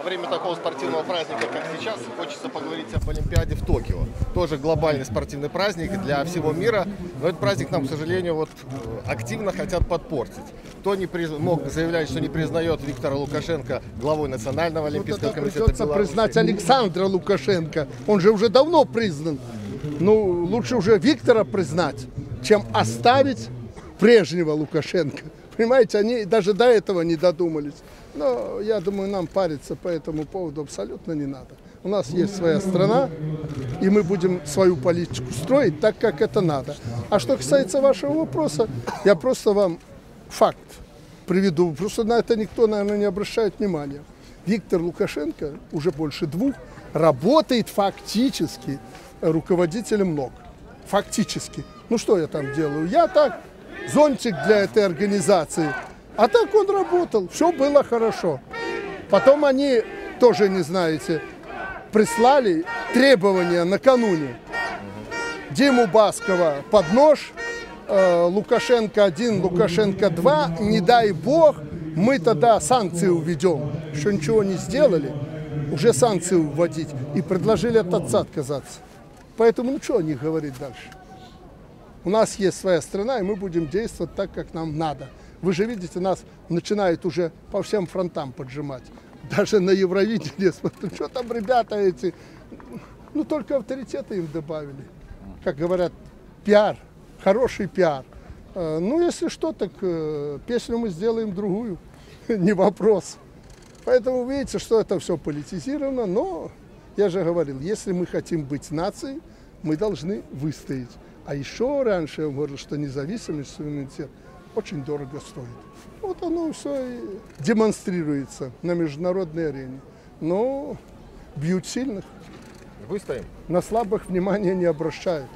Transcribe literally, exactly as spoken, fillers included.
Во время такого спортивного праздника, как сейчас, хочется поговорить об Олимпиаде в Токио. Тоже глобальный спортивный праздник для всего мира, но этот праздник нам, к сожалению, вот, активно хотят подпортить. Кто не приз... мог заявлять, что не признает Виктора Лукашенко главой Национального олимпийского вот комитета Беларуси. Придется признать Александра Лукашенко, он же уже давно признан. Ну, лучше уже Виктора признать, чем оставить прежнего Лукашенко. Понимаете, они даже до этого не додумались. Но я думаю, нам париться по этому поводу абсолютно не надо. У нас есть своя страна, и мы будем свою политику строить так, как это надо. А что касается вашего вопроса, я просто вам факт приведу. Просто на это никто, наверное, не обращает внимания. Виктор Лукашенко уже больше двух работает фактически руководителем НОК. Фактически. Ну что я там делаю? Я так... зонтик для этой организации. А так он работал, все было хорошо. Потом они, тоже не знаете, прислали требования накануне. Диму Баскова под нож, э, Лукашенко один, Лукашенко два, не дай бог, мы тогда санкции уведем. Еще ничего не сделали, уже санкции вводить. И предложили от отца отказаться. Поэтому ну что о них говорить дальше? У нас есть своя страна, и мы будем действовать так, как нам надо. Вы же видите, нас начинают уже по всем фронтам поджимать. Даже на Евровидении, смотрю, что там ребята эти. Ну, только авторитеты им добавили. Как говорят, пиар, хороший пиар. Ну, если что, так песню мы сделаем другую, не вопрос. Поэтому видите, что это все политизировано, но, я же говорил, если мы хотим быть нацией, мы должны выстоять. А еще раньше я говорил, что независимость, суверенитет очень дорого стоит. Вот оно все и демонстрируется на международной арене. Но бьют сильных. Выстоим. На слабых внимания не обращают.